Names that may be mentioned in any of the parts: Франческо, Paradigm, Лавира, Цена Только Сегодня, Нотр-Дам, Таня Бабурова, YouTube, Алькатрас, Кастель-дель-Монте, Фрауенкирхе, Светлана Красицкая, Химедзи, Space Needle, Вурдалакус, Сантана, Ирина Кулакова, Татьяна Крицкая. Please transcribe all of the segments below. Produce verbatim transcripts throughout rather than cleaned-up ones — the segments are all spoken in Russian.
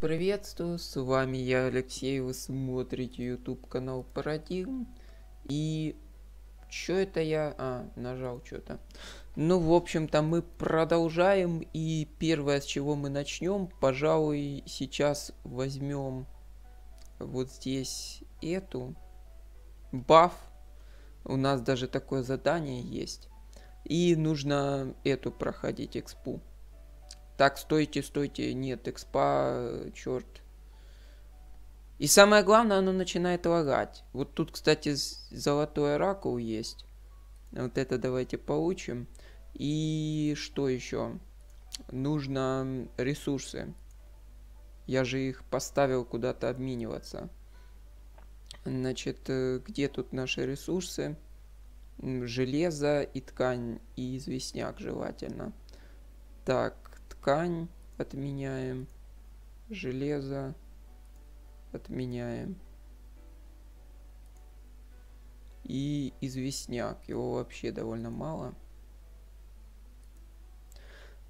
Всех приветствую, с вами я, Алексей, вы смотрите YouTube канал Paradigm. И чё это я... А, нажал что-то. Ну, в общем-то, мы продолжаем. И первое, с чего мы начнем, пожалуй, сейчас возьмем вот здесь эту. Баф. У нас даже такое задание есть. И нужно эту проходить, экспу. Так, стойте, стойте, нет, экспа, черт. И самое главное, оно начинает лагать. Вот тут, кстати, золотой оракул есть. Вот это давайте получим. И что еще? Нужно ресурсы. Я же их поставил куда-то обмениваться. Значит, где тут наши ресурсы? Железо и ткань, и известняк желательно. Так. Ткань отменяем, железо отменяем и известняк, его вообще довольно мало.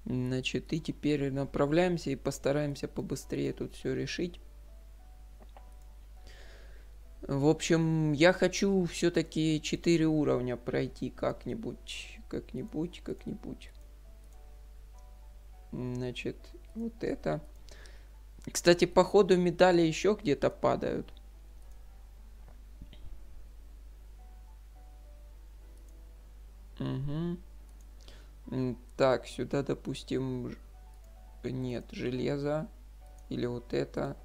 Значит, и теперь направляемся и постараемся побыстрее тут все решить. В общем, я хочу все-таки четыре уровня пройти как-нибудь, как-нибудь, как-нибудь. Значит, вот это. Кстати, по ходу медали еще где-то падают. Угу. Так, сюда, допустим, нет, железо. Или вот это.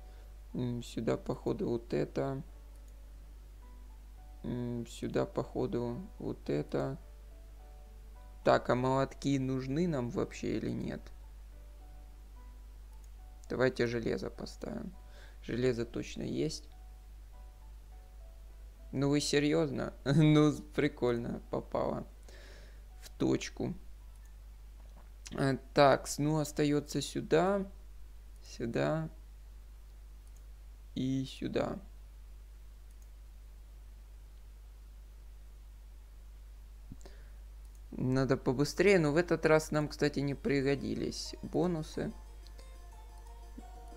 Сюда, походу, вот это. Сюда, походу, вот это. Так, а молотки нужны нам вообще или нет? Давайте железо поставим. Железо точно есть. Ну вы серьезно? Ну прикольно попало в точку. Так, ну остается сюда, сюда и сюда. Надо побыстрее, но в этот раз нам, кстати, не пригодились бонусы.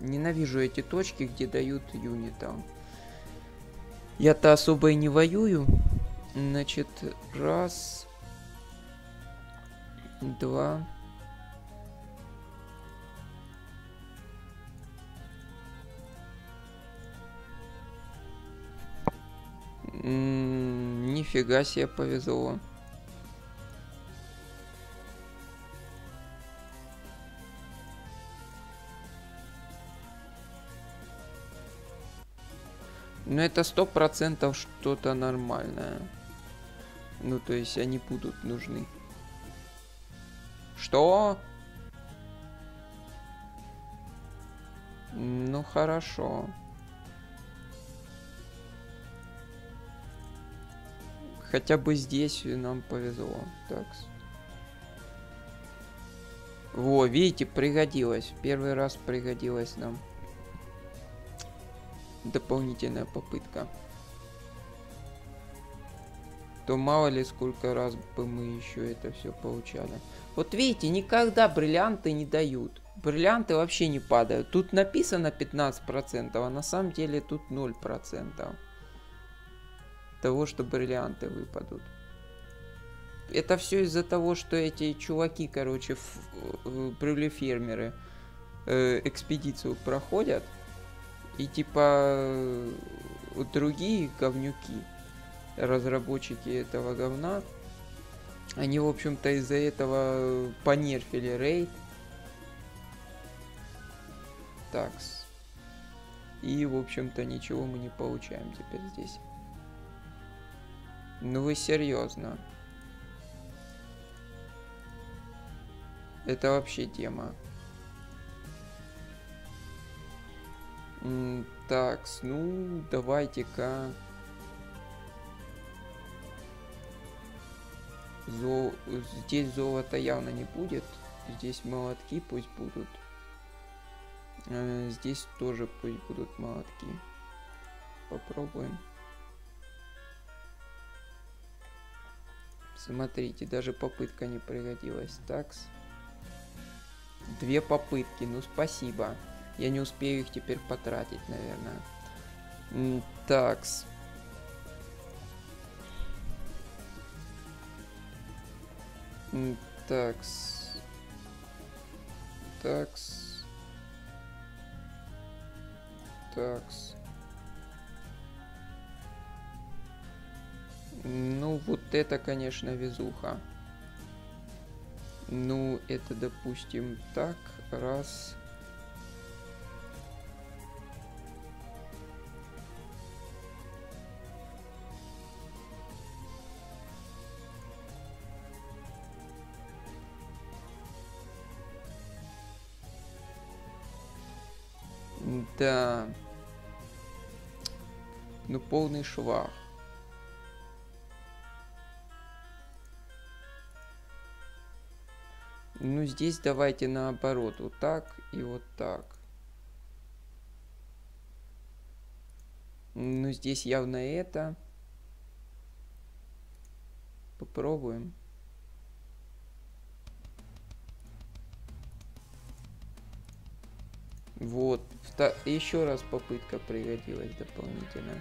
Ненавижу эти точки, где дают юнитам. Я-то особо и не воюю. Значит, раз. Два. М-м, нифига себе повезло. Но это сто процентов что-то нормальное. Ну, то есть они будут нужны. Что? Ну, хорошо. Хотя бы здесь нам повезло. Так. Во, видите, пригодилось. Первый раз пригодилось нам. Дополнительная попытка. То мало ли сколько раз бы мы еще это все получали. Вот видите, никогда бриллианты не дают. Бриллианты вообще не падают. Тут написано пятнадцать процентов, а на самом деле тут ноль процентов того, что бриллианты выпадут. Это все из-за того, что эти чуваки, короче, брюлефермеры э, экспедицию проходят. И типа другие говнюки, разработчики этого говна, они, в общем-то, из-за этого понерфили рейд. Такс. И, в общем-то, ничего мы не получаем теперь здесь. Ну вы серьезно? Это вообще тема. Так, ну давайте-ка Зо... здесь золота явно не будет. Здесь молотки пусть будут. Здесь тоже пусть будут молотки. Попробуем. Смотрите, даже попытка не пригодилась. Такс. Две попытки, ну спасибо. Я не успею их теперь потратить, наверное. Такс. Такс. Такс. Такс. Ну, вот это, конечно, везуха. Ну, это, допустим, так. Раз. Да. Ну, полный швах. Ну, здесь давайте наоборот. Вот так и вот так. Ну, здесь явно это. Попробуем. Вот. Еще раз попытка пригодилась дополнительно.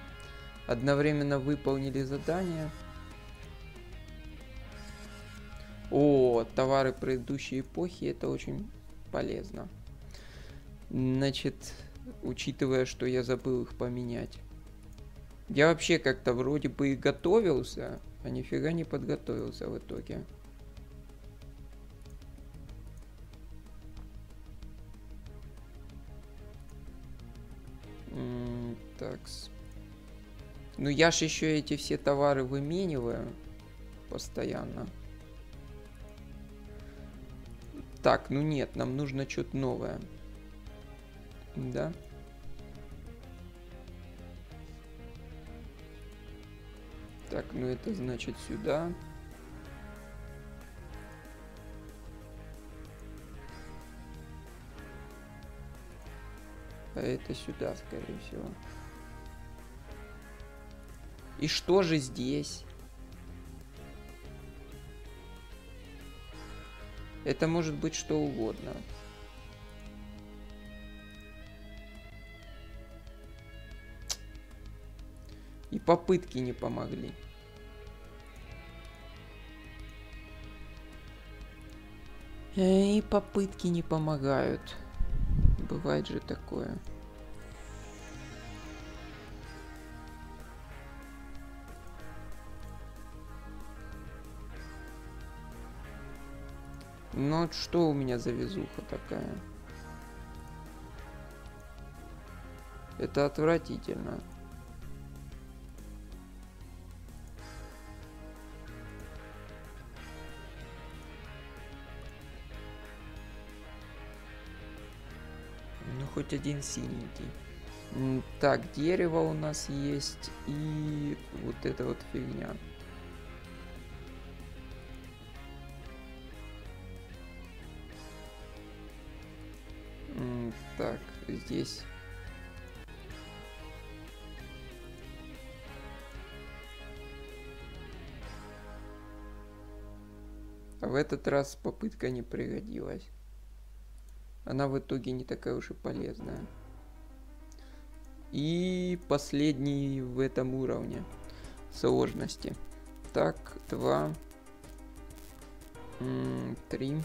Одновременно выполнили задание. О, товары предыдущей эпохи, это очень полезно. Значит, учитывая, что я забыл их поменять. Я вообще как-то вроде бы и готовился, а нифига не подготовился в итоге. Такс. Ну я ж еще эти все товары вымениваю постоянно. Так, ну нет, нам нужно что-то новое. Да? Так, ну это значит сюда. А это сюда, скорее всего. И что же здесь? Это может быть что угодно. И попытки не помогли. И попытки не помогают. Бывает же такое. Ну, что у меня за везуха такая? Это отвратительно. Ну, хоть один синенький. Так, дерево у нас есть и вот эта вот фигня. Так, здесь. А в этот раз попытка не пригодилась. Она в итоге не такая уж и полезная. И последний в этом уровне сложности. Так, два. Три.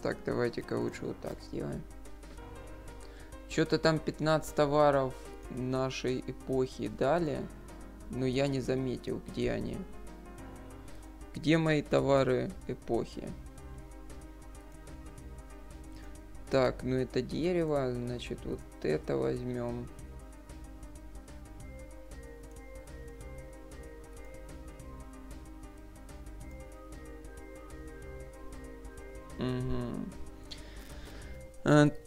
Так, давайте-ка лучше вот так сделаем. Что-то там пятнадцать товаров нашей эпохи дали, но я не заметил, где они. Где мои товары эпохи? Так, ну это дерево, значит, вот это возьмем.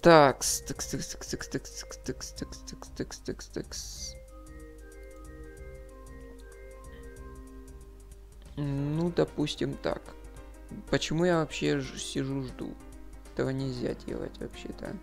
Такс, такс, такс, такс, такс, такс, такс, такс, такс, такс, такс. Ну, допустим, так. Почему я вообще сижу, жду? Этого нельзя делать вообще-то.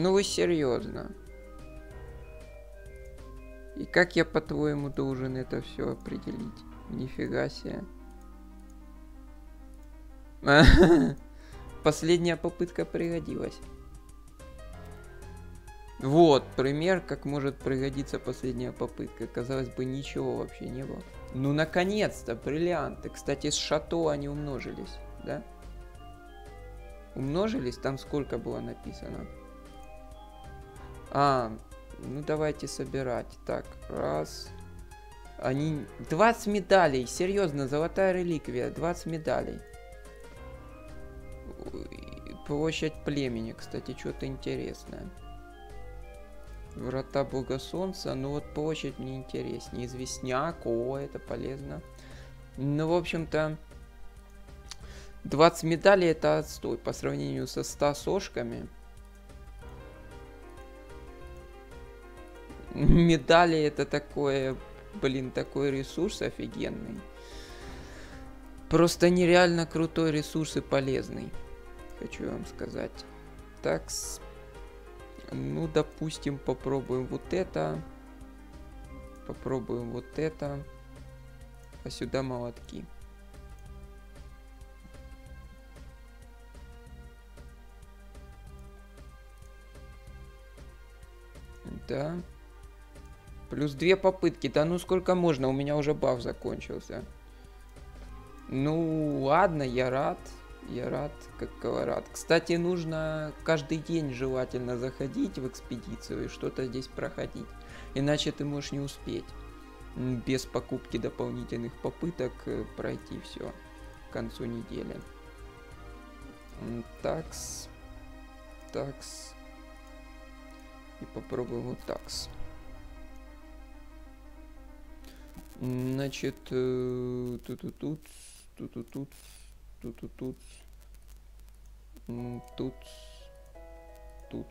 Ну вы серьезно? И как я, по-твоему, должен это все определить? Нифига себе. Последняя попытка пригодилась. Вот пример, как может пригодиться последняя попытка. Казалось бы, ничего вообще не было. Ну, наконец-то, бриллианты. Кстати, с шато они умножились, да? Умножились? Там сколько было написано? А, ну давайте собирать. Так, раз. Они... двадцать медалей. Серьезно, золотая реликвия. двадцать медалей. Площадь племени, кстати, что-то интересное. Врата Бога Солнца, ну вот площадь мне интереснее. Известняк, о, это полезно. Ну, в общем-то, двадцать медалей это отстой по сравнению со ста сошками. Медали это такое, блин, такой ресурс офигенный. Просто нереально крутой ресурс и полезный, хочу вам сказать. Так, ну, допустим, попробуем вот это. Попробуем вот это. А сюда молотки. Да. Плюс две попытки. Да ну сколько можно? У меня уже баф закончился. Ну, ладно, я рад. Я рад, как колорад. Кстати, нужно каждый день желательно заходить в экспедицию и что-то здесь проходить. Иначе ты можешь не успеть без покупки дополнительных попыток пройти все к концу недели. Такс. Такс. И попробуем вот такс. Значит, тут-тут-тут, тут-тут-тут. Тут, тут, тут, тут, тут.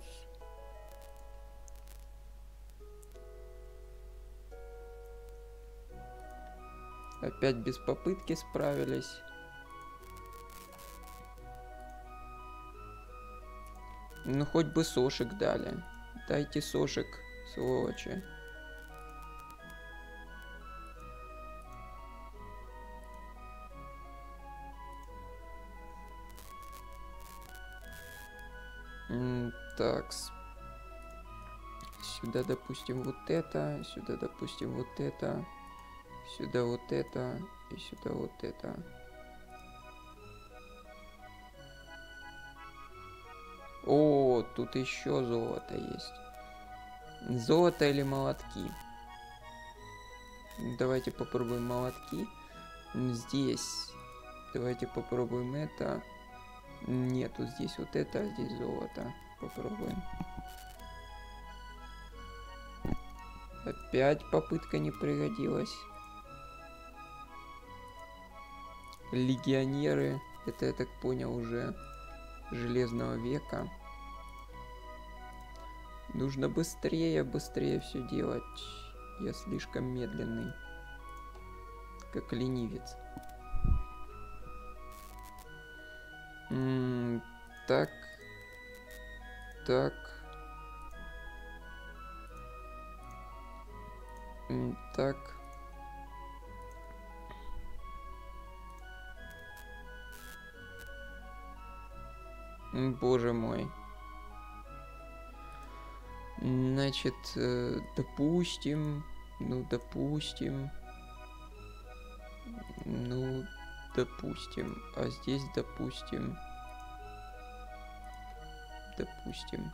Опять без попытки справились. Ну хоть бы сошек дали. Дайте сошек, сволочи. Так, сюда, допустим, вот это, сюда, допустим, вот это, сюда вот это и сюда вот это. О, тут еще золото есть. Золото или молотки? Давайте попробуем молотки. Здесь давайте попробуем это. Нету здесь вот это, а здесь золото. Попробуем. Опять попытка не пригодилась. Легионеры. Это, я так понял, уже Железного века. Нужно быстрее, быстрее все делать. Я слишком медленный. Как ленивец. М-м, так. Так. Так. Боже мой. Значит, допустим. Ну, допустим. Ну, допустим. А здесь, допустим. Допустим.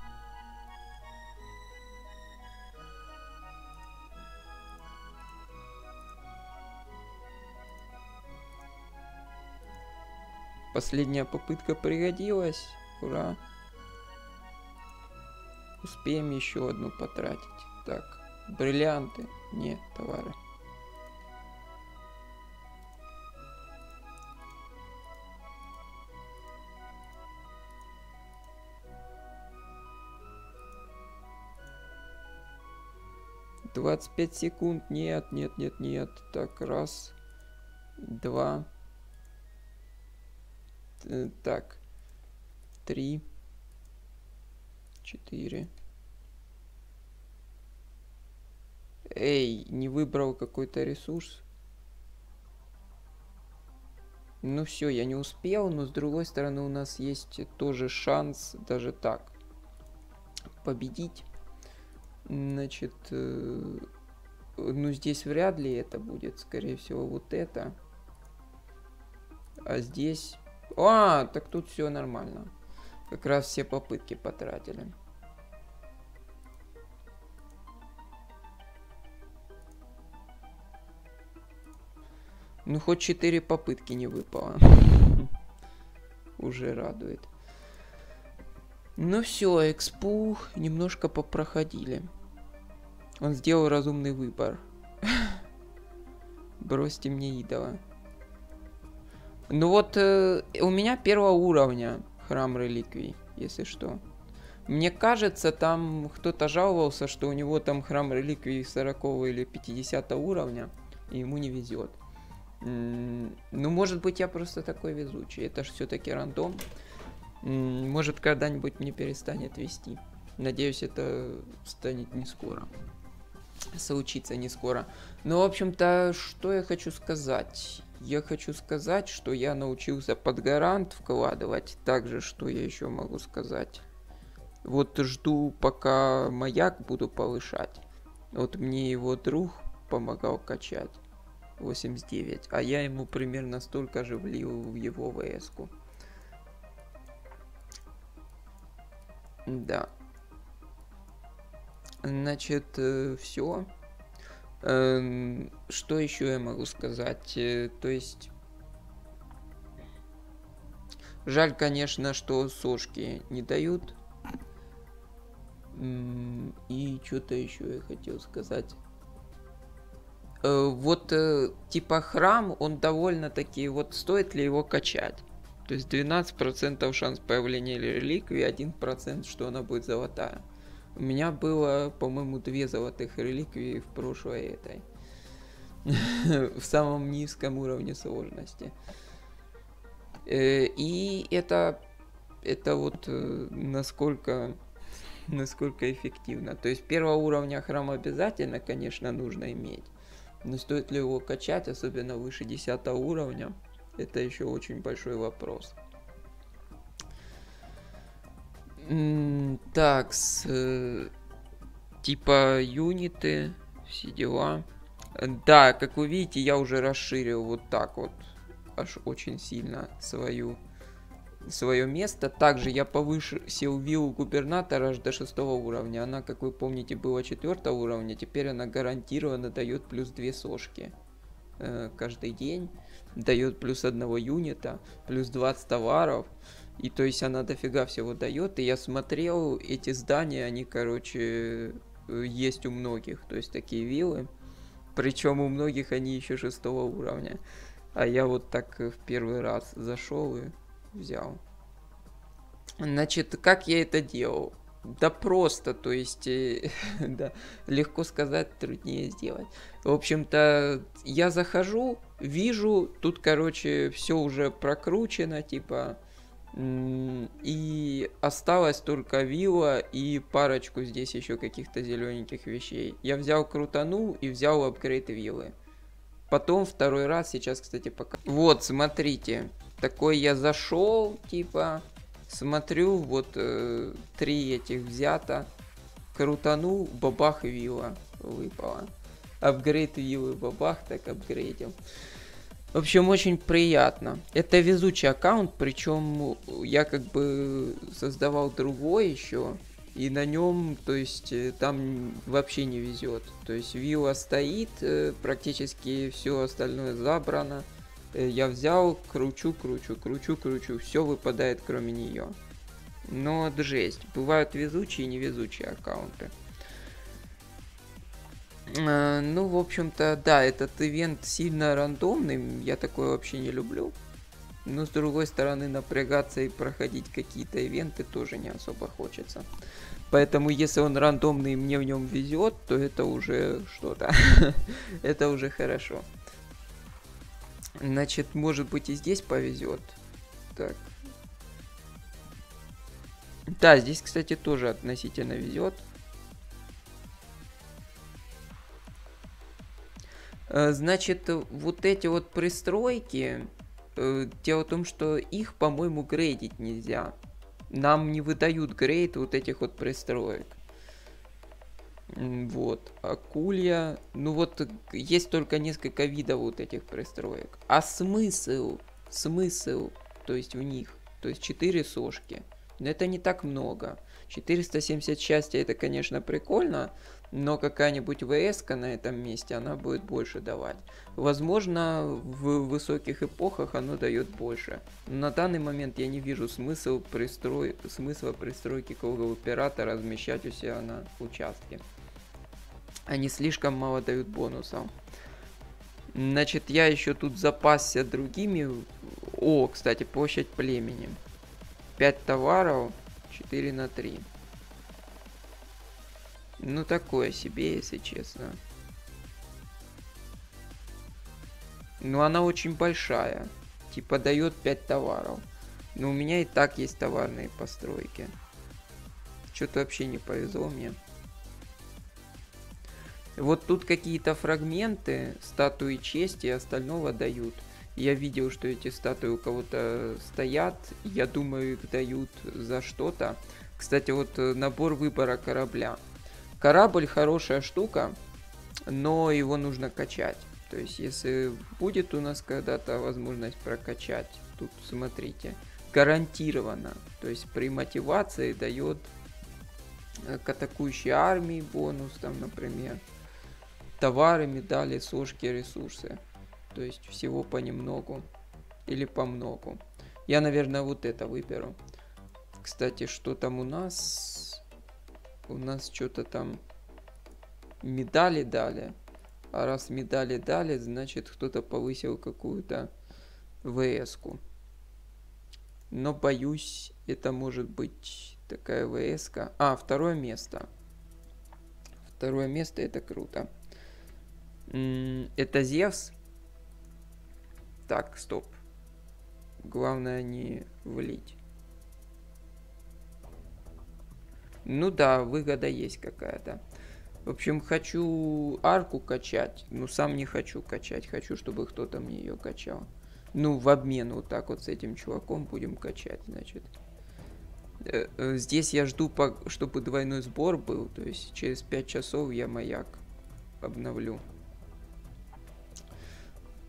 Последняя попытка пригодилась. Ура. Успеем еще одну потратить. Так. Бриллианты. Нет, товары. двадцать пять секунд. Нет, нет, нет, нет. Так, раз. Два. Так. Три. четыре. Эй, не выбрал какой-то ресурс. Ну все, я не успел, но с другой стороны у нас есть тоже шанс даже так победить. Значит, э, ну здесь вряд ли это будет, скорее всего, вот это. А здесь... А, так тут все нормально. Как раз все попытки потратили. Ну, хоть четыре попытки не выпало. Уже радует. Ну все, экспу немножко попроходили. Он сделал разумный выбор. Бросьте мне идола. Ну вот, э, у меня первого уровня храм реликвий, если что. Мне кажется, там кто-то жаловался, что у него там храм реликвий сорокового или пятидесятого уровня, и ему не везет. Ну, может быть, я просто такой везучий. Это же все-таки рандом. Может, когда-нибудь мне перестанет вести. Надеюсь, это станет не скоро. Случится не скоро. Ну, в общем-то, что я хочу сказать? Я хочу сказать, что я научился под гарант вкладывать. Также, что я еще могу сказать? Вот жду, пока маяк буду повышать. Вот мне его друг помогал качать. восемьдесят девять, а я ему примерно столько же влил в его вэ эску. Да. Значит, все. Что еще я могу сказать? То есть... Жаль, конечно, что сошки не дают. И что-то еще я хотел сказать. Вот, типа, храм, он довольно-таки, вот стоит ли его качать? То есть двенадцать процентов шанс появления реликвии, один процент, что она будет золотая. У меня было, по-моему, две золотых реликвии в прошлой этой. В самом низком уровне сложности. И это, это вот насколько... насколько эффективно. То есть первого уровня храм обязательно, конечно, нужно иметь. Но стоит ли его качать, особенно выше десятого уровня, это еще очень большой вопрос. Так, с, типа юниты, все дела. Да, как вы видите, я уже расширил вот так вот, аж очень сильно свою, свое место. Также я повысил виллу губернатора аж до шестого уровня. Она, как вы помните, была четвёртого уровня. Теперь она гарантированно дает плюс две сошки э, каждый день. Дает плюс одного юнита, плюс двадцать товаров. И то есть она дофига всего дает. И я смотрел, эти здания, они, короче, есть у многих. То есть такие виллы. Причем у многих они еще шестого уровня. А я вот так в первый раз зашел и... взял. Значит, как я это делал? Да просто, то есть, да, легко сказать, труднее сделать. В общем-то, я захожу, вижу, тут, короче, все уже прокручено, типа, и осталось только вилла и парочку здесь еще каких-то зелененьких вещей. Я взял, крутанул и взял апгрейд виллы. Потом второй раз, сейчас, кстати, пока... Вот, смотрите. Такой я зашел, типа, смотрю, вот э, три этих взято, крутанул, бабах, вилла выпала. Апгрейд виллы, бабах, так апгрейдил. В общем, очень приятно. Это везучий аккаунт, причем я как бы создавал другой еще, и на нем, то есть, там вообще не везет. То есть вилла стоит, практически все остальное забрано. Я взял, кручу, кручу, кручу, кручу. Все выпадает, кроме нее. Но жесть. Бывают везучие и невезучие аккаунты. Э, ну, в общем-то, да, этот ивент сильно рандомный. Я такое вообще не люблю. Но, с другой стороны, напрягаться и проходить какие-то ивенты тоже не особо хочется. Поэтому, если он рандомный и мне в нем везет, то это уже что-то. Это уже хорошо. Значит, может быть, и здесь повезет. Так. Да, здесь, кстати, тоже относительно везет. Значит, вот эти вот пристройки, дело в том, что их, по-моему, грейдить нельзя. Нам не выдают грейд вот этих вот пристроек. Вот, акулья. Ну вот, есть только несколько видов вот этих пристроек. А смысл, смысл, то есть в них, то есть четыре сошки. Но это не так много. четыреста семьдесят счастья, это, конечно, прикольно, но какая-нибудь вэ эска на этом месте, она будет больше давать. Возможно, в высоких эпохах оно дает больше. Но на данный момент я не вижу смысла, пристрой... смысла пристройки кругового пирата размещать у себя на участке. Они слишком мало дают бонусов. Значит, я еще тут запасся другими... О, кстати, площадь племени. пять товаров, четыре на три. Ну, такое себе, если честно. Но она очень большая. Типа дает пять товаров. Но у меня и так есть товарные постройки. Что-то вообще не повезло мне. Вот тут какие-то фрагменты, статуи чести и остального дают. Я видел, что эти статуи у кого-то стоят. Я думаю, их дают за что-то. Кстати, вот набор выбора корабля. Корабль хорошая штука, но его нужно качать. То есть, если будет у нас когда-то возможность прокачать, тут смотрите, гарантированно. То есть, при мотивации дает к атакующей армии бонус, там, например, товары, медали, сошки, ресурсы. То есть всего понемногу или помногу. Я, наверное, вот это выберу. Кстати, что там у нас? У нас что-то там медали дали. А раз медали дали, значит кто-то повысил какую-то вэ эску. Но боюсь, это может быть такая вэ эска. А, второе место. Второе место, это круто. Это Зевс. Так, стоп. Главное не влить. Ну да, выгода есть какая-то. В общем, хочу арку качать. Ну, сам не хочу качать. Хочу, чтобы кто-то мне ее качал. Ну, в обмен вот так вот с этим чуваком будем качать, значит. Здесь я жду, чтобы двойной сбор был. То есть через пять часов я маяк обновлю.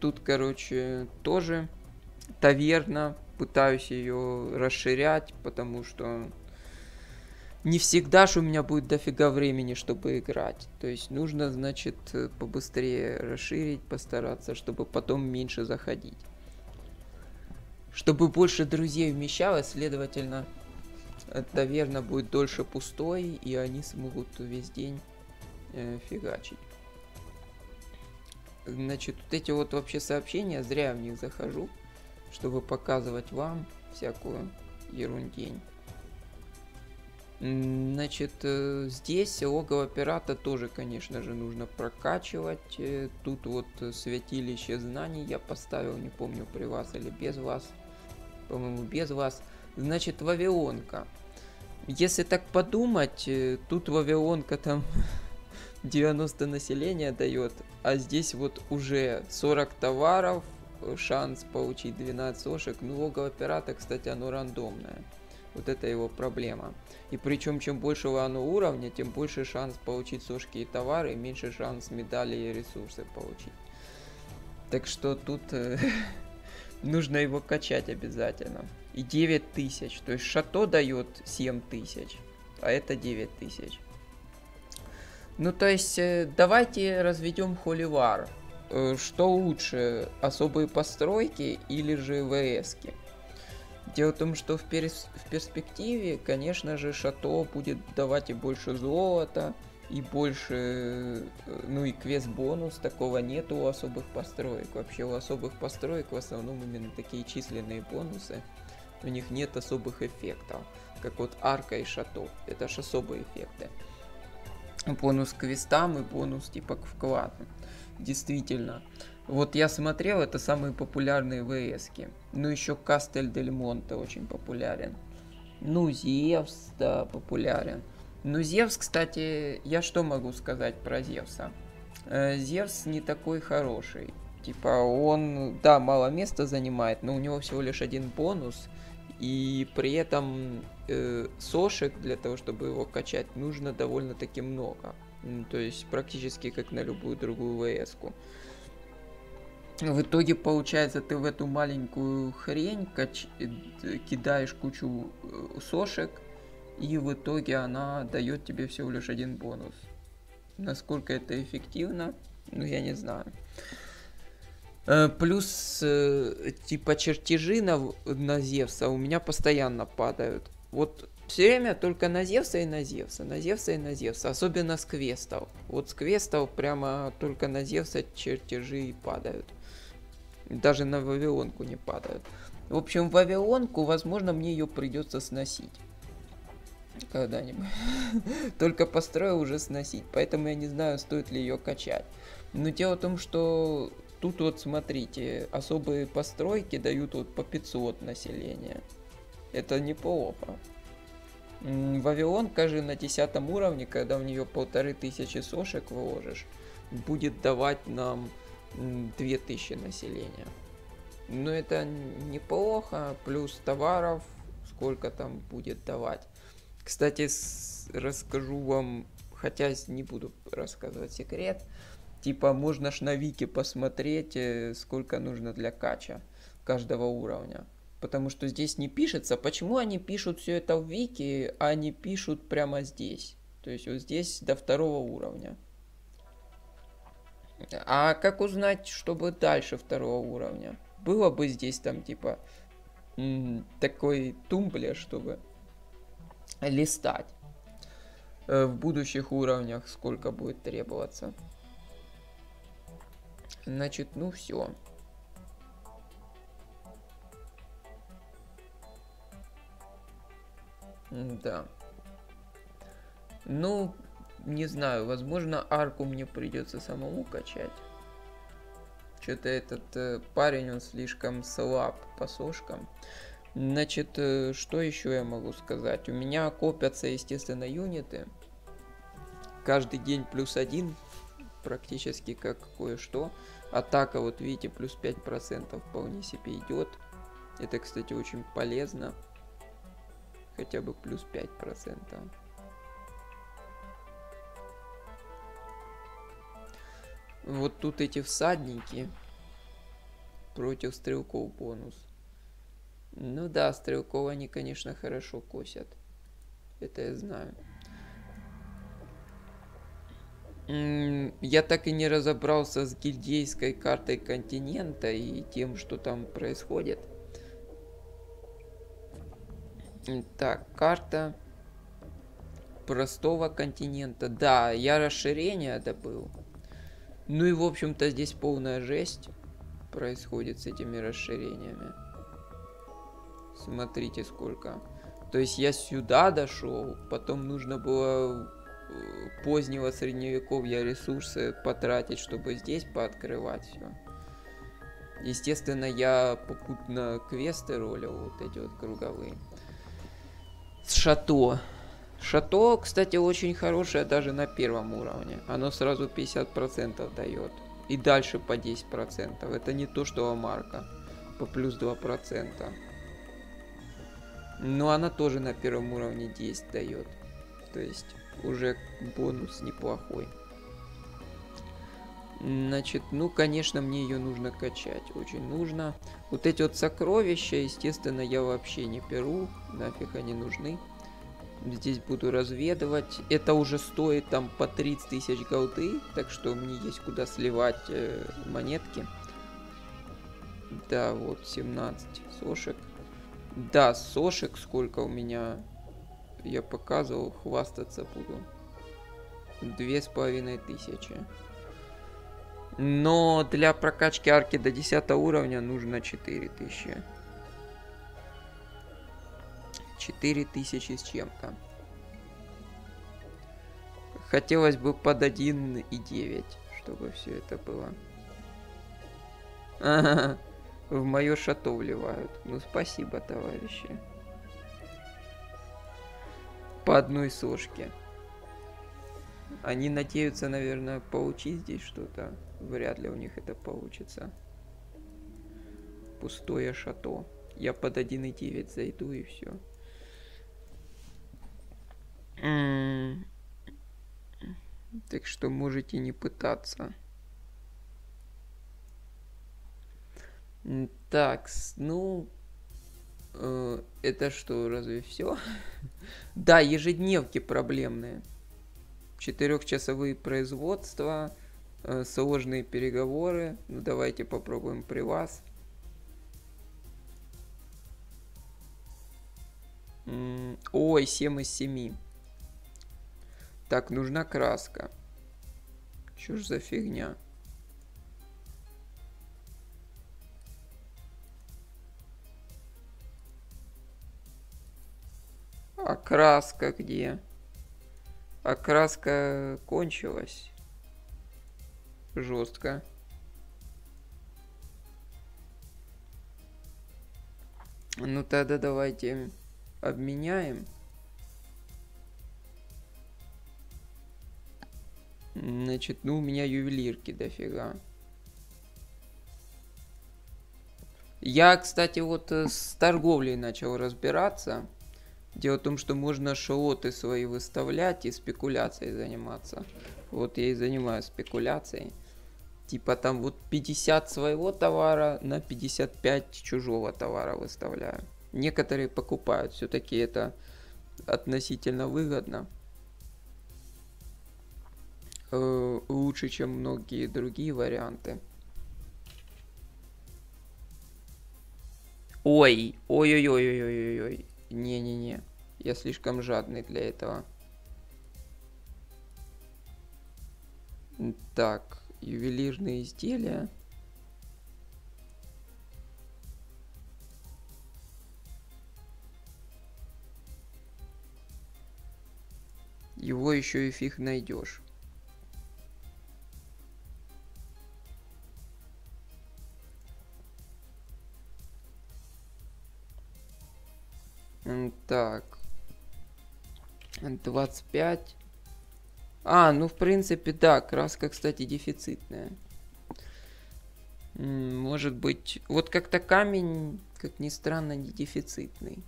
Тут, короче, тоже таверна. Пытаюсь ее расширять, потому что не всегда же у меня будет дофига времени, чтобы играть. То есть нужно, значит, побыстрее расширить, постараться, чтобы потом меньше заходить. Чтобы больше друзей вмещалось, следовательно, таверна будет дольше пустой, и они смогут весь день э, фигачить. Значит, вот эти вот вообще сообщения, зря я в них захожу, чтобы показывать вам всякую ерундень. Значит, здесь логово пирата тоже, конечно же, нужно прокачивать. Тут вот святилище знаний я поставил, не помню, при вас или без вас. По-моему, без вас. Значит, Вавилонка. Если так подумать, тут Вавилонка там... девяносто населения дает, а здесь вот уже сорок товаров, шанс получить двенадцать сошек. Ну, логово пирата, кстати, оно рандомное. Вот это его проблема. И причем, чем больше оно уровня, тем больше шанс получить сошки и товары, и меньше шанс медали и ресурсы получить. Так что тут нужно его качать обязательно. И девять тысяч, то есть шато дает семь тысяч, а это девять тысяч. Ну, то есть, давайте разведем холивар. Что лучше, особые постройки или же вэ эски? Дело в том, что в, перс в перспективе, конечно же, шато будет давать и больше золота, и больше... Ну, и квест-бонус, такого нет у особых построек. Вообще, у особых построек в основном именно такие численные бонусы. У них нет особых эффектов, как вот арка и шато. Это же особые эффекты. Бонус к квестам и бонус типа к вкладу. Действительно. Вот я смотрел, это самые популярные вэ эски. Ну еще Кастель Дель Монте очень популярен. Ну, Зевс, да, популярен. Ну, Зевс, кстати, я что могу сказать про Зевса? Зевс не такой хороший. Типа, он, да, мало места занимает, но у него всего лишь один бонус. И при этом э, сошек для того, чтобы его качать, нужно довольно-таки много. Ну, то есть, практически как на любую другую ВС-ку. В итоге, получается, ты в эту маленькую хрень кач... кидаешь кучу сошек, и в итоге она дает тебе всего лишь один бонус. Насколько это эффективно, ну, я не знаю. Плюс, типа, чертежи на, на Зевса у меня постоянно падают. Вот все время только на Зевса и на Зевса, на Зевса и на Зевса. Особенно с квестов. Вот с квестов прямо только на Зевса чертежи и падают. Даже на Вавилонку не падают. В общем, Вавилонку, возможно, мне ее придется сносить. Когда-нибудь. Только построю уже сносить. Поэтому я не знаю, стоит ли ее качать. Но дело в том, что... Тут вот смотрите, особые постройки дают вот по пятьсот населения. Это неплохо. Вавилонка же на десятом уровне, когда в нее полторы тысячи сошек выложишь, будет давать нам две тысячи населения. Но это неплохо, плюс товаров, сколько там будет давать. Кстати, расскажу вам, хотя не буду рассказывать секрет. Типа, можно ж на вики посмотреть, сколько нужно для кача каждого уровня. Потому что здесь не пишется. Почему они пишут все это в вики, а не пишут прямо здесь? То есть вот здесь до второго уровня. А как узнать, чтобы дальше второго уровня? Было бы здесь там типа такой тумблер, чтобы листать в будущих уровнях, сколько будет требоваться. Значит, ну все. Да. Ну, не знаю, возможно, арку мне придется самому качать. Что-то этот э, парень, он слишком слаб по сошкам. Значит, э, что еще я могу сказать? У меня копятся, естественно, юниты. Каждый день плюс один. Практически как кое-что. Атака, вот видите, плюс пять процентов вполне себе идет. Это, кстати, очень полезно. Хотя бы плюс пять процентов. Вот тут эти всадники. Против стрелков бонус. Ну да, стрелков они, конечно, хорошо косят. Это я знаю. Я так и не разобрался с гильдейской картой континента и тем, что там происходит. Так, карта простого континента. Да, я расширение добыл. Ну и, в общем-то, здесь полная жесть происходит с этими расширениями. Смотрите, сколько. То есть я сюда дошел, потом нужно было... позднего средневековья ресурсы потратить, чтобы здесь пооткрывать все. Естественно, я попутно квесты ролил, вот эти вот круговые. С шато. Шато, кстати, очень хорошее даже на первом уровне. Оно сразу пятьдесят процентов дает. И дальше по десять процентов. Это не то, что Амарка. По плюс два процента. Но она тоже на первом уровне десять дает. То есть... уже бонус неплохой. Значит, ну, конечно, мне ее нужно качать. Очень нужно. Вот эти вот сокровища, естественно, я вообще не беру. Нафиг они нужны. Здесь буду разведывать. Это уже стоит там по тридцать тысяч голды. Так что мне есть куда сливать э, монетки. Да, вот семнадцать сошек. Да, сошек сколько у меня... Я показывал, хвастаться буду. Две с половиной тысячи. Но для прокачки арки до десятого уровня нужно четыре тысячи. четыре тысячи с чем-то. Хотелось бы под один и девять, чтобы все это было. Ага, в мое шато вливают. Ну спасибо, товарищи. по одной сошке. Они надеются, наверное, получить здесь что-то. Вряд ли у них это получится. Пустое шато. Я под один и девять зайду и все. Так что можете не пытаться. Так, ну... Э, это что, разве все? Да, ежедневки проблемные. Четырехчасовые производства, э, сложные переговоры. Ну, давайте попробуем при вас. М-м, ой, семь из семи. Так, нужна краска. Чё ж за фигня? А краска где? А краска кончилась. Жестко. Ну тогда давайте обменяем. Значит, ну у меня ювелирки дофига. Я, кстати, вот с торговлей начал разбираться. Дело в том, что можно шоты свои выставлять и спекуляцией заниматься. Вот я и занимаюсь спекуляцией. Типа там вот пятьдесят своего товара на пятьдесят пять чужого товара выставляю. Некоторые покупают, все-таки это относительно выгодно. Э, лучше, чем многие другие варианты. Ой, ой-ой-ой-ой-ой-ой. Не-не-не, я слишком жадный для этого. Так, ювелирные изделия. Его еще и фиг найдешь. Так, двадцать пять. А, ну в принципе, да, краска, кстати, дефицитная. Может быть, вот как-то камень, как ни странно, не дефицитный.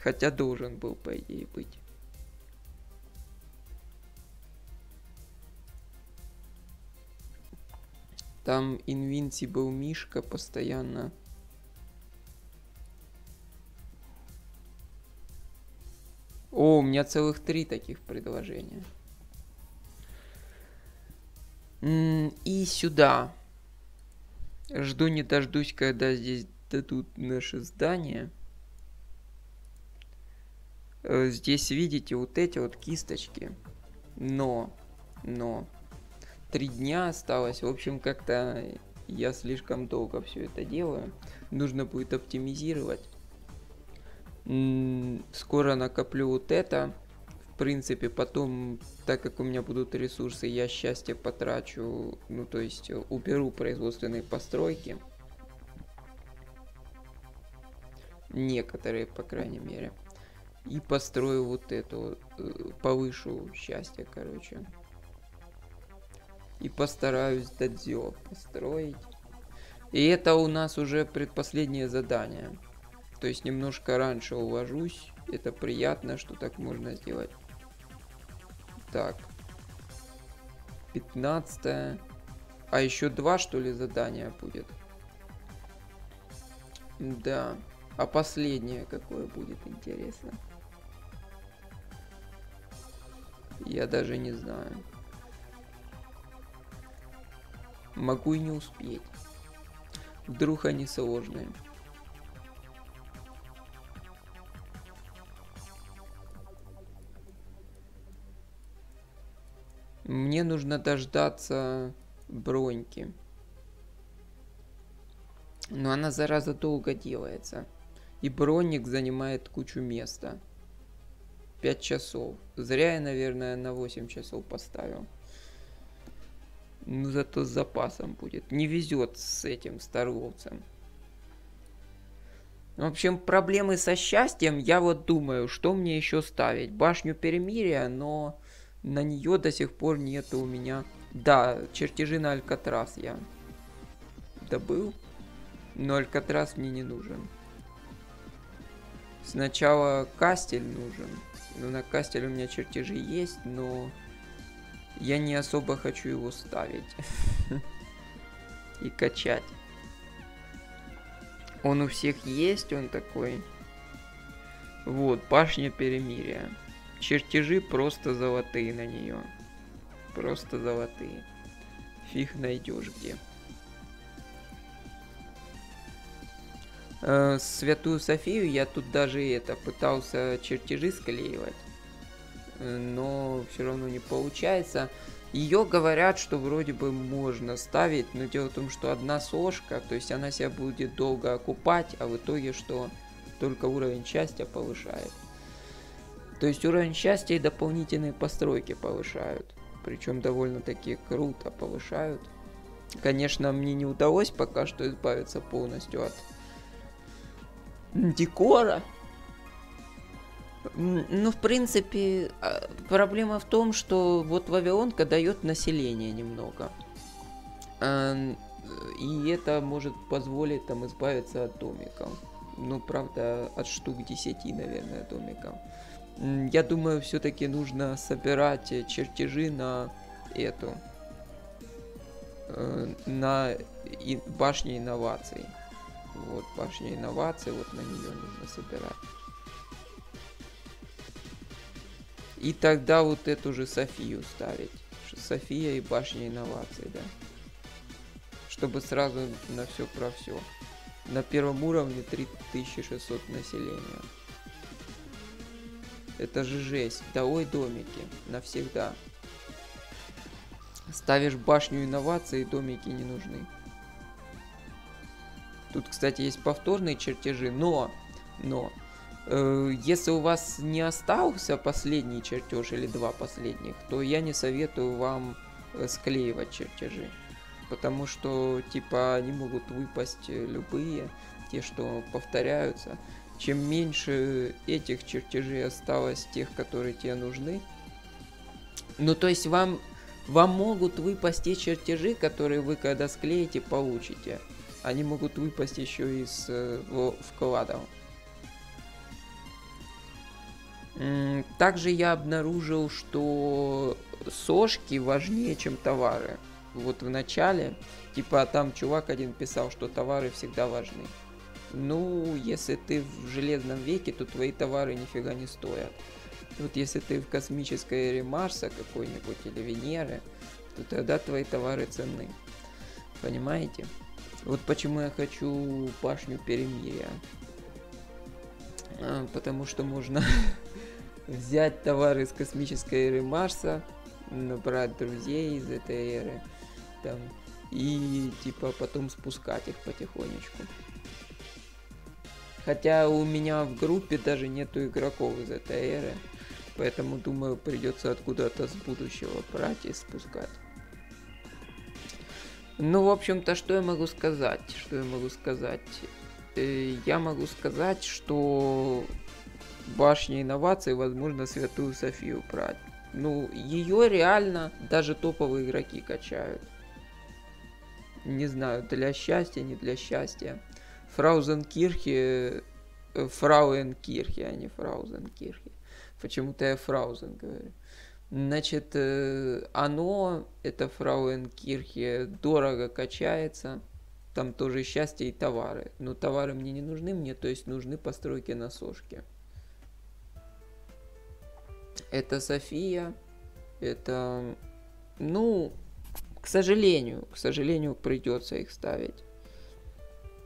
Хотя должен был, по идее, быть. Там Invincible Мишка постоянно... О, у меня целых три таких предложения. И сюда. Жду не дождусь, когда здесь дадут наше здание. Здесь видите вот эти вот кисточки. Но, но. Три дня осталось. В общем, как-то я слишком долго все это делаю. Нужно будет оптимизировать. Скоро накоплю вот это. В принципе, потом, так как у меня будут ресурсы, я счастье потрачу. Ну, то есть, уберу производственные постройки. Некоторые, по крайней мере. И построю вот эту. Повышу счастье, короче. И постараюсь дадзё построить. И это у нас уже предпоследнее задание. То есть немножко раньше уложусь. Это приятно, что так можно сделать. Так. пятнадцатое. А еще два, что ли, задания будет? Да. А последнее какое будет, интересно? Я даже не знаю. Могу и не успеть. Вдруг они сложные. Мне нужно дождаться броньки. Но она, зараза, долго делается. И броник занимает кучу места. пять часов. Зря я, наверное, на восемь часов поставил. Ну, зато с запасом будет. Не везет с этим, с торговцем. В общем, проблемы со счастьем, я вот думаю, что мне еще ставить. Башню перемирия, но на нее до сих пор нету у меня. Да, чертежи на Алькатрас я добыл, но Алькатрас мне не нужен. Сначала Кастель нужен. Ну, на Кастель у меня чертежи есть, но я не особо хочу его ставить и качать. Он у всех есть, он такой. Вот, башня перемирия. Чертежи просто золотые на нее. Просто золотые. Фиг найдешь где. Э, Святую Софию я тут даже это пытался чертежи склеивать. Но все равно не получается. Ее говорят, что вроде бы можно ставить, но дело в том, что одна сошка, то есть она себя будет долго окупать, а в итоге что? Только уровень счастья повышает. То есть уровень счастья и дополнительные постройки повышают. Причем довольно-таки круто повышают. Конечно, мне не удалось пока что избавиться полностью от декора. Ну, в принципе, проблема в том, что вот Вавилонка дает население немного. И это может позволить там избавиться от домиков. Ну, правда, от штук десяти, наверное, домиков. Я думаю, все-таки нужно собирать чертежи на эту. На башню инноваций. Вот, башня инноваций, вот на нее нужно собирать. И тогда вот эту же Софию ставить. София и башня инноваций, да. Чтобы сразу на все про все. На первом уровне три тысячи шестьсот населения. Это же жесть. Да ой, домики. Навсегда. Ставишь башню инноваций, домики не нужны. Тут, кстати, есть повторные чертежи, но... Но... Если у вас не остался последний чертеж или два последних, то я не советую вам склеивать чертежи. Потому что, типа, они могут выпасть любые, те, что повторяются. Чем меньше этих чертежей осталось, тех, которые тебе нужны. Ну, то есть вам, вам могут выпасть те чертежи, которые вы, когда склеите, получите. Они могут выпасть еще из э, вкладов. Также я обнаружил, что сошки важнее, чем товары. Вот в начале, типа, там чувак один писал, что товары всегда важны. Ну, если ты в железном веке, то твои товары нифига не стоят. Вот если ты в космической эре Марса какой-нибудь или Венеры, то тогда твои товары ценны. Понимаете? Вот почему я хочу башню перемирия. Потому что можно взять товары из космической эры Марса, набрать друзей из этой эры, там, и типа потом спускать их потихонечку. Хотя у меня в группе даже нету игроков из этой эры, поэтому думаю, придется откуда-то с будущего брать и спускать. Ну, в общем-то, что я могу сказать? Что я могу сказать? Я могу сказать, что башня инноваций, возможно, Святую Софию брать. Ну, ее реально даже топовые игроки качают. Не знаю, для счастья, не для счастья. Фраузенкирхе... Фрауенкирхе, а не Фраузенкирхе. Почему-то я Фраузен говорю. Значит, оно, это Фрауенкирхе, дорого качается. Там тоже счастье и товары. Но товары мне не нужны, мне то есть нужны постройки на сошке. Это София. Это... Ну, к сожалению, к сожалению, придется их ставить.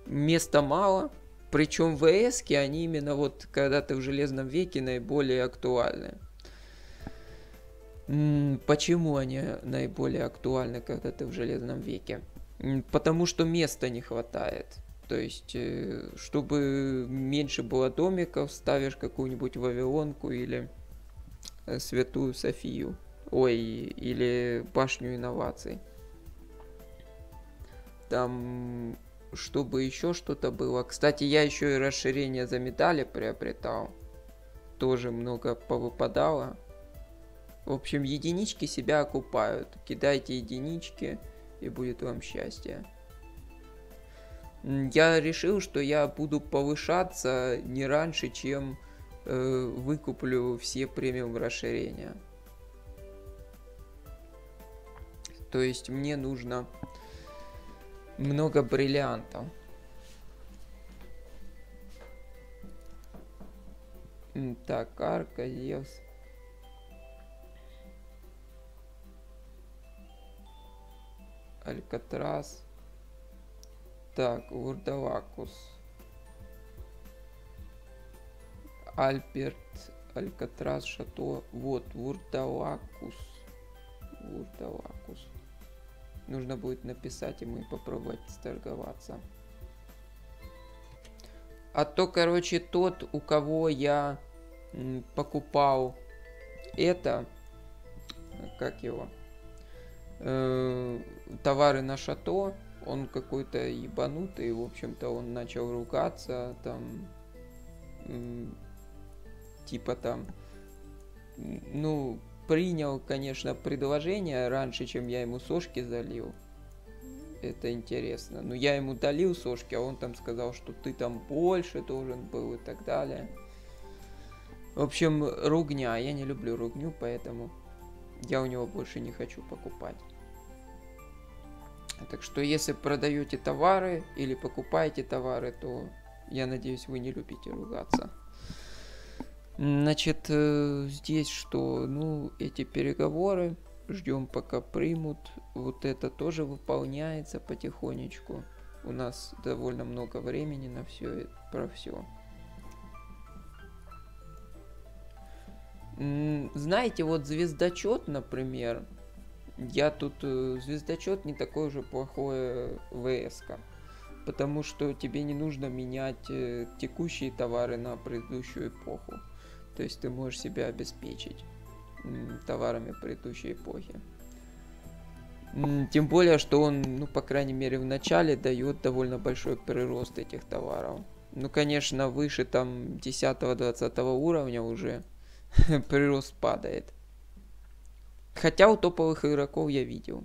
Места мало. Причем ВСки, они именно вот когда ты в Железном веке наиболее актуальны. Почему они наиболее актуальны, когда ты в Железном веке? Потому что места не хватает. То есть, чтобы меньше было домиков, ставишь какую-нибудь Вавилонку или Святую Софию. Ой, или башню инноваций. Там чтобы еще что-то было. Кстати, я еще и расширение за медали приобретал. Тоже много повыпадало. В общем, единички себя окупают. Кидайте единички, и будет вам счастье. Я решил, что я буду повышаться не раньше, чем э, выкуплю все премиум расширения. То есть мне нужно много бриллиантов. Так, арка, Зевс. Алькатрас. Так, Вурдалакус. Альберт, Алькатрас, Шато. Вот, Вурдалакус. Вурдалакус. Нужно будет написать ему и попробовать сторговаться. А то, короче, тот, у кого я м, покупал это, как его, э, товары на шато, он какой-то ебанутый, в общем-то, он начал ругаться, там, м, типа там, ну, принял, конечно, предложение раньше, чем я ему сошки залил. Это интересно. Но я ему долил сошки, а он там сказал, что ты там больше должен был и так далее. В общем, ругня. Я не люблю ругню, поэтому я у него больше не хочу покупать. Так что, если продаете товары или покупаете товары, то я надеюсь, вы не любите ругаться. Значит, здесь что? Ну, эти переговоры. Ждем, пока примут. Вот это тоже выполняется потихонечку. У нас довольно много времени на все, про все. Знаете, вот звездочет, например. Я тут... Звездочет не такое же плохое вэ эска. Потому что тебе не нужно менять текущие товары на предыдущую эпоху. То есть ты можешь себя обеспечить товарами предыдущей эпохи. Тем более, что он, ну, по крайней мере, в начале дает довольно большой прирост этих товаров. Ну, конечно, выше там десятого-двадцатого уровня уже прирост падает. Хотя у топовых игроков я видел.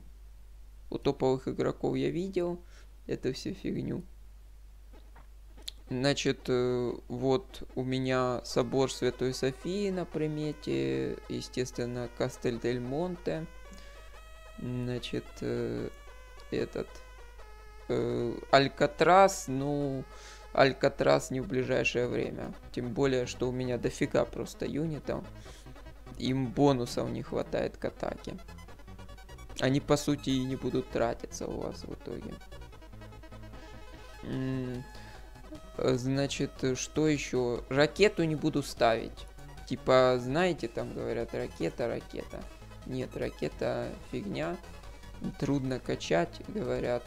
У топовых игроков я видел это все фигню. Значит, вот у меня собор Святой Софии на примете, естественно, Кастель-дель-Монте, значит, этот, Алькатрас, ну, Алькатрас не в ближайшее время, тем более, что у меня дофига просто юнитов, им бонусов не хватает к атаке, они, по сути, и не будут тратиться у вас в итоге. Значит, что еще? Ракету не буду ставить. Типа, знаете, там говорят, ракета, ракета. Нет, ракета фигня. Трудно качать, говорят.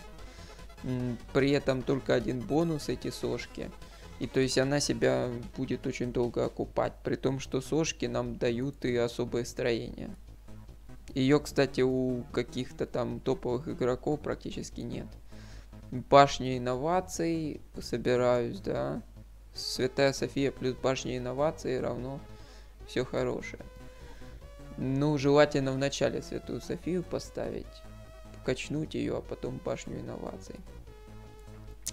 При этом только один бонус эти сошки. И то есть она себя будет очень долго окупать. При том, что сошки нам дают и особое строение. Ее, кстати, у каких-то там топовых игроков практически нет. Башня инноваций, собираюсь, да. Святая София плюс башня инноваций равно все хорошее. Ну, желательно вначале Святую Софию поставить, качнуть ее, а потом башню инноваций.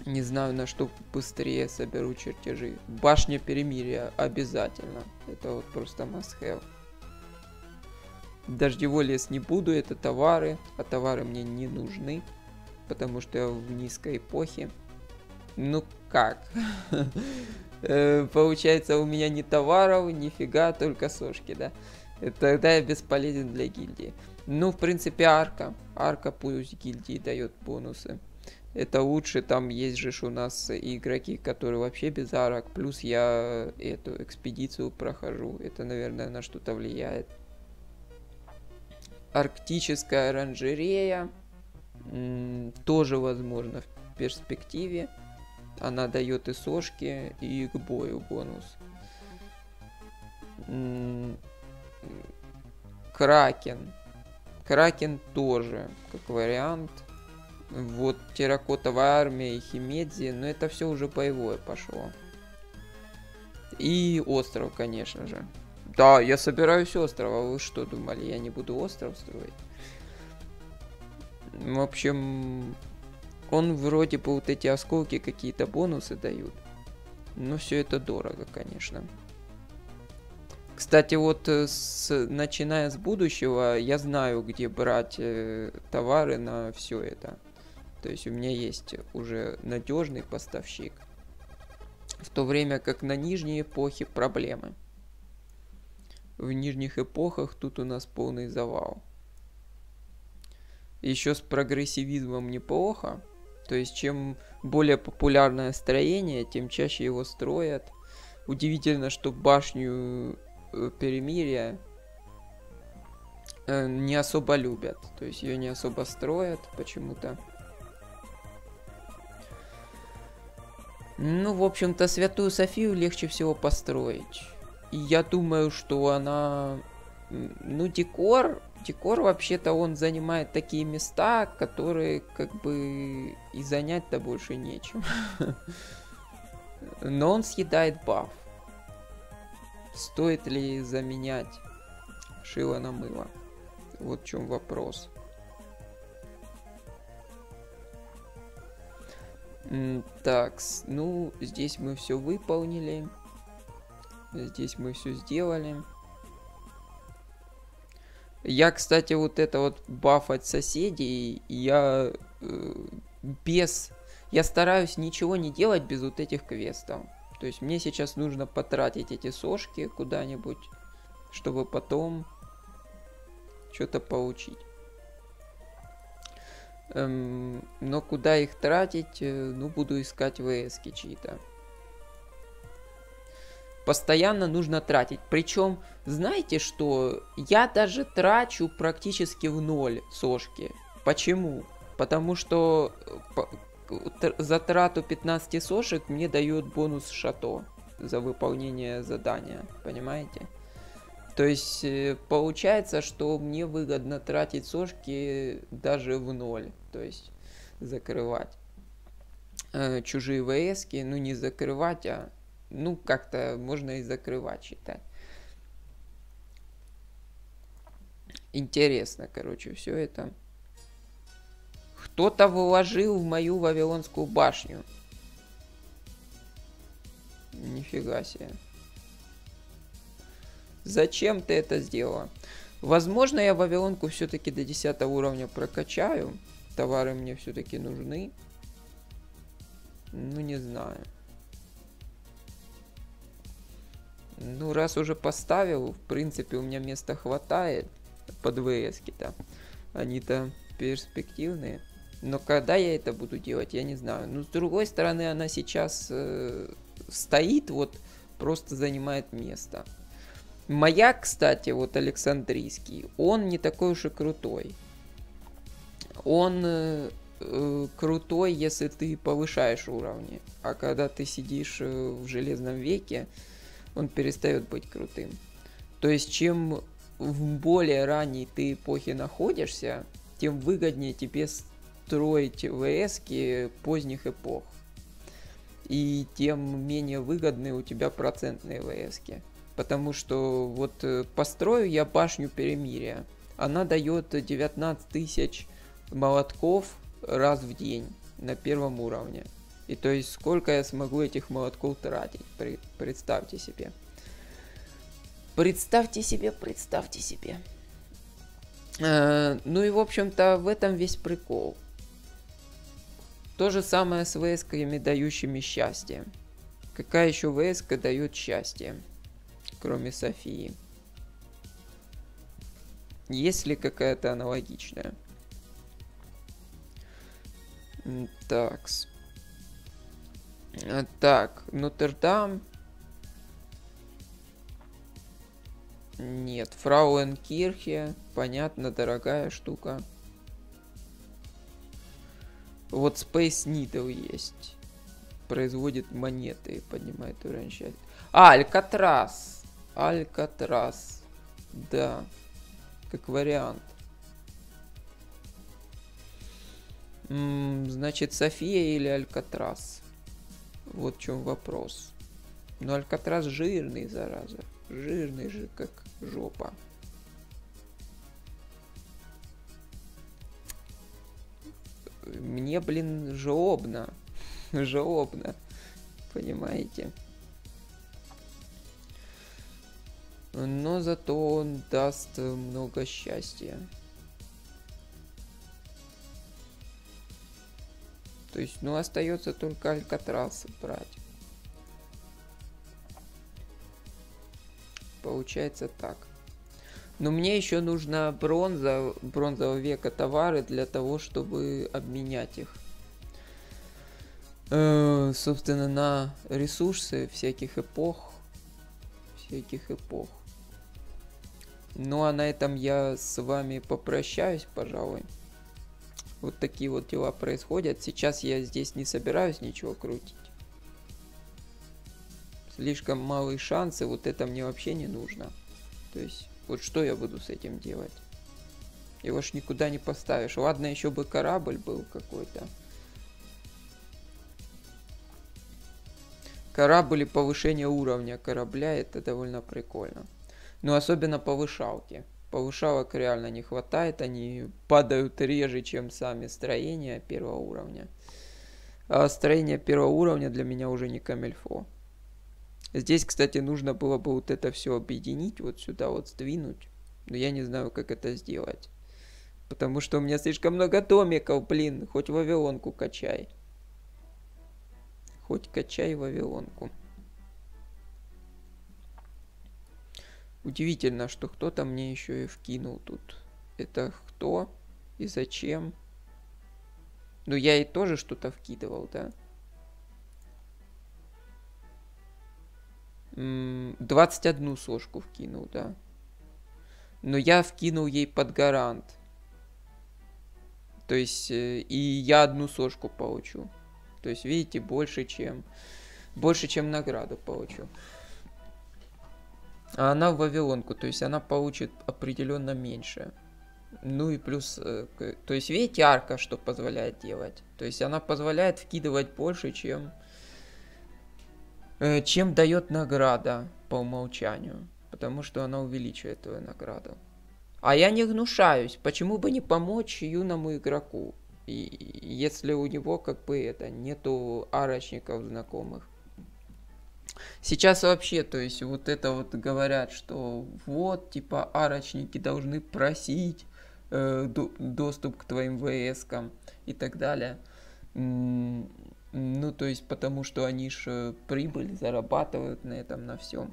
Не знаю, на что быстрее соберу чертежи. Башня перемирия обязательно. Это вот просто must have. Дождевой лес не буду, это товары, а товары мне не нужны. Потому что я в низкой эпохе. Ну как? Получается, у меня ни товаров, нифига, только сошки, да? Тогда я бесполезен для гильдии. Ну, в принципе, арка. Арка плюс гильдии дает бонусы. Это лучше, там есть же у нас игроки, которые вообще без арок. Плюс я эту экспедицию прохожу. Это, наверное, на что-то влияет. Арктическая оранжерея. Тоже возможно в перспективе. Она дает и сошки, и к бою бонус. Кракен. Кракен тоже, как вариант. Вот, терракотовая армия и Химедзи. Но это все уже боевое пошло. И остров, конечно же. Да, я собираюсь остров. А вы что думали, я не буду остров строить? В общем, он вроде бы вот эти осколки какие-то бонусы дают. Но все это дорого, конечно. Кстати, вот с, начиная с будущего, я знаю, где брать э, товары на все это. То есть у меня есть уже надежный поставщик. В то время как на нижней эпохе проблемы. В нижних эпохах тут у нас полный завал. Еще с прогрессивизмом неплохо. То есть чем более популярное строение, тем чаще его строят. Удивительно, что башню перемирия не особо любят. То есть ее не особо строят почему-то. Ну, в общем-то, Святую Софию легче всего построить. И я думаю, что она... Ну, декор... Декор, вообще-то, он занимает такие места, которые, как бы, и занять-то больше нечем. Но он съедает баф. Стоит ли заменять шило на мыло? Вот в чем вопрос. Так, ну, здесь мы все выполнили. Здесь мы все сделали. Я, кстати, вот это вот бафать соседей, я э, без... Я стараюсь ничего не делать без вот этих квестов. То есть мне сейчас нужно потратить эти сошки куда-нибудь, чтобы потом что-то получить. Эм, но куда их тратить? Ну, буду искать вэ эски чьи-то. Постоянно нужно тратить. Причем, знаете что? Я даже трачу практически в ноль сошки. Почему? Потому что... За трату пятнадцати сошек мне дает бонус шато за выполнение задания, понимаете? То есть получается, что мне выгодно тратить сошки даже в ноль, то есть закрывать э, чужие вэ эски, ну не закрывать, а ну как-то можно и закрывать считать. Интересно, короче, все это. Кто-то вложил в мою Вавилонскую башню. Нифига себе. Зачем ты это сделала? Возможно, я Вавилонку все-таки до десятого уровня прокачаю. Товары мне все-таки нужны. Ну, не знаю. Ну, раз уже поставил, в принципе, у меня места хватает. Под вэ эски-то. Они-то перспективные. Но когда я это буду делать, я не знаю. Но с другой стороны, она сейчас э, стоит, вот просто занимает место. Маяк, кстати, вот Александрийский, он не такой уж и крутой. Он э, крутой, если ты повышаешь уровни. А когда ты сидишь в Железном веке, он перестает быть крутым. То есть, чем в более ранней ты эпохе находишься, тем выгоднее тебе строить вэ эски поздних эпох. И тем менее выгодны у тебя процентные вэ эски. Потому что вот построю я башню перемирия. Она дает девятнадцать тысяч молотков раз в день на первом уровне. И то есть сколько я смогу этих молотков тратить, представьте себе. Представьте себе, представьте себе. Ну и, в общем-то, в этом весь прикол. То же самое с вэ эсками, дающими счастье. Какая еще вэ эска дает счастье? Кроме Софии. Есть ли какая-то аналогичная? Такс. Так, Нотр-Дам. Нет, Фрауенкирхе, понятно, дорогая штука. Вот Space Needle есть. Производит монеты, поднимает уровень счастья. А, Алькатрас. Алькатрас. Да, как вариант. Значит, София или Алькатрас? Вот в чем вопрос. Но Алькатрас жирный, зараза. Жирный же, как жопа. Мне, блин, жеобно. Жеобно. Понимаете? Но зато он даст много счастья. То есть, ну, остается только Алькатрас брать. Получается так. Но мне еще нужна бронза, бронзового века товары для того, чтобы обменять их. Э, собственно, на ресурсы всяких эпох. Всяких эпох. Ну, а на этом я с вами попрощаюсь, пожалуй. Вот такие вот дела происходят. Сейчас я здесь не собираюсь ничего крутить. Слишком малые шансы. Вот это мне вообще не нужно. То есть, вот что я буду с этим делать? Его ж никуда не поставишь. Ладно, еще бы корабль был какой-то. Корабль и повышение уровня корабля. Это довольно прикольно. Но особенно повышалки. Повышалок реально не хватает, они падают реже, чем сами строения первого уровня. А строение первого уровня для меня уже не камельфо. Здесь, кстати, нужно было бы вот это все объединить, вот сюда вот сдвинуть. Но я не знаю, как это сделать. Потому что у меня слишком много домиков, блин. Хоть Вавилонку качай. Хоть качай Вавилонку. Удивительно, что кто-то мне еще и вкинул тут. Это кто и зачем? Ну, я и тоже что-то вкидывал, да? двадцать одну сошку вкинул, да? Но я вкинул ей под гарант. То есть, и я одну сошку получу. То есть, видите, больше, чем... Больше, чем награду получу. А она в Вавилонку, то есть она получит определенно меньше. Ну и плюс, то есть видите, арка что позволяет делать? То есть она позволяет вкидывать больше, чем, чем дает награда по умолчанию. Потому что она увеличивает твою награду. А я не гнушаюсь, почему бы не помочь юному игроку? И, если у него как бы это, нету арочников знакомых. Сейчас вообще, то есть, вот это вот говорят, что вот, типа, арочники должны просить э, до, доступ к твоим вэ эскам и так далее. М-м, ну, то есть, потому что они же прибыль зарабатывают на этом, на всем.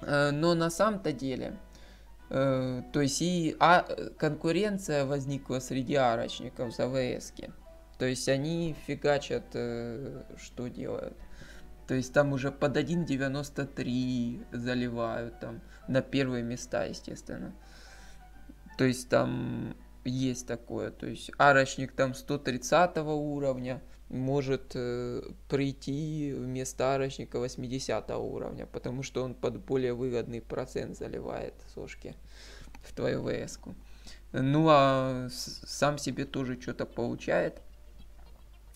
Э, но на самом-то деле, э, то есть, и а, конкуренция возникла среди арочников за вэ эски. То есть, они фигачат, э, что делают. То есть там уже под один девяносто три заливают там на первые места, естественно. То есть там есть такое. То есть арочник там сто тридцатого уровня может э, прийти вместо арочника восьмидесятого уровня, потому что он под более выгодный процент заливает сошки в твою вэ эску. Ну а сам себе тоже что-то получает.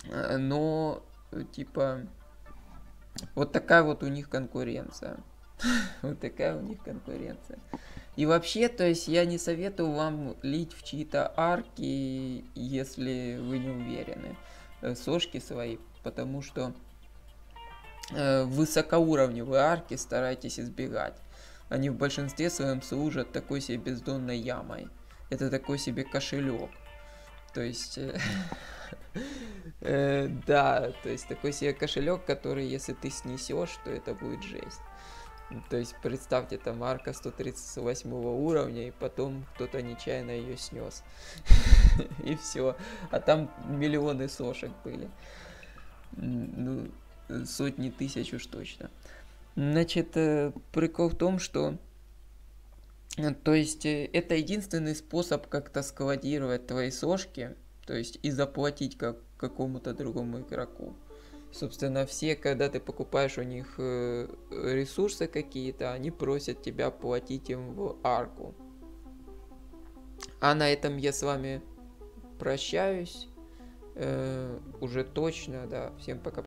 Но типа... Вот такая вот у них конкуренция. Вот такая у них конкуренция. И вообще, то есть, я не советую вам лить в чьи-то арки, если вы не уверены. Сошки свои, потому что э, высокоуровневые арки старайтесь избегать. Они в большинстве своем служат такой себе бездонной ямой. Это такой себе кошелек. То есть... Э, Э, да, то есть такой себе кошелек, который, если ты снесешь, то это будет жесть. То есть представьте, там арка сто тридцать восьмого уровня, и потом кто-то нечаянно ее снес. И все. А там миллионы сошек были. Ну, сотни тысяч уж точно. Значит, прикол в том, что... То есть это единственный способ как-то складировать твои сошки. То есть и заплатить как какому-то другому игроку. Собственно, все, когда ты покупаешь у них э, ресурсы какие-то, они просят тебя платить им в арку. А на этом я с вами прощаюсь э, уже точно, да, всем пока.